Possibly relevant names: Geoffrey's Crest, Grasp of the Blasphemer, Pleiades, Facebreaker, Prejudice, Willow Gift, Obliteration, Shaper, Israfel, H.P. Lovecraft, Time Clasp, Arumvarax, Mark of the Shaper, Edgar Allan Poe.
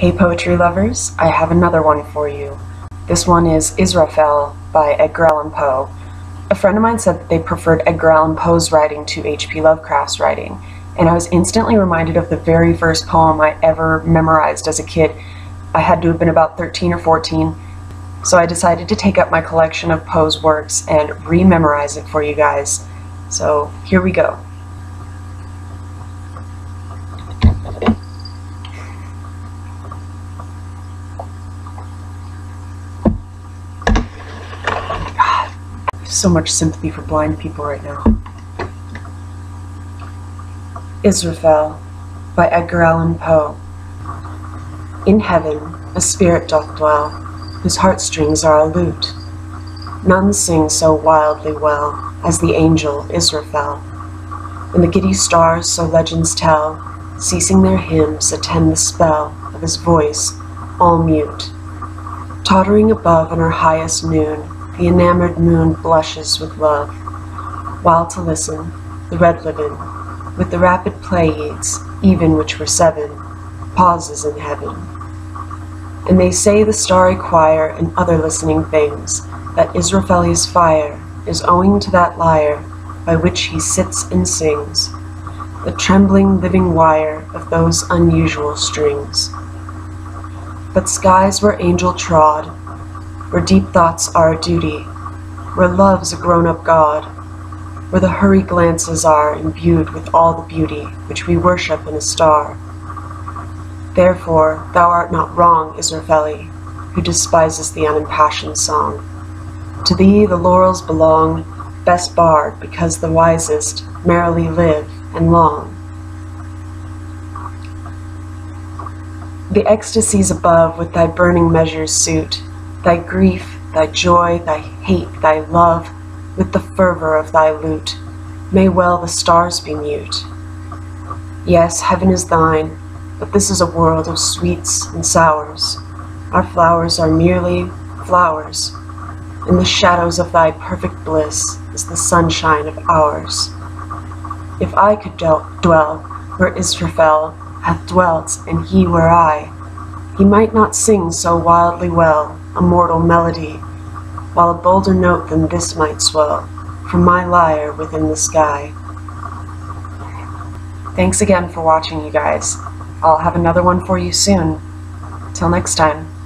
Hey poetry lovers, I have another one for you. This one is Israfel by Edgar Allan Poe. A friend of mine said that they preferred Edgar Allan Poe's writing to H.P. Lovecraft's writing, and I was instantly reminded of the very first poem I ever memorized as a kid. I had to have been about 13 or 14, so I decided to take up my collection of Poe's works and re-memorize it for you guys. So here we go. So much sympathy for blind people right now. Israfel by Edgar Allan Poe. In heaven a spirit doth dwell, whose heartstrings are a lute. None sing so wildly well as the angel Israfel. And the giddy stars, so legends tell, ceasing their hymns, attend the spell of his voice, all mute. Tottering above on her highest noon, the enamored moon blushes with love, while to listen, the red ribbon, with the rapid Pleiades, even which were seven, pauses in heaven. And they say the starry choir and other listening things, that Israfeli's fire is owing to that lyre by which he sits and sings, the trembling living wire of those unusual strings. But skies where angel trod, where deep thoughts are a duty, where love's a grown-up god, where the hurried glances are imbued with all the beauty which we worship in a star. Therefore thou art not wrong, Israfeli, who despises the unimpassioned song. To thee the laurels belong, best bard, because the wisest merrily live and long. The ecstasies above with thy burning measures suit, thy grief, thy joy, thy hate, thy love, with the fervor of thy lute, may well the stars be mute. Yes, heaven is thine, but this is a world of sweets and sours. Our flowers are merely flowers, and the shadows of thy perfect bliss is the sunshine of ours. If I could dwell where Israfel hath dwelt, and he were I, he might not sing so wildly well a mortal melody, while a bolder note than this might swell from my lyre within the sky. Thanks again for watching, you guys. I'll have another one for you soon. Till next time.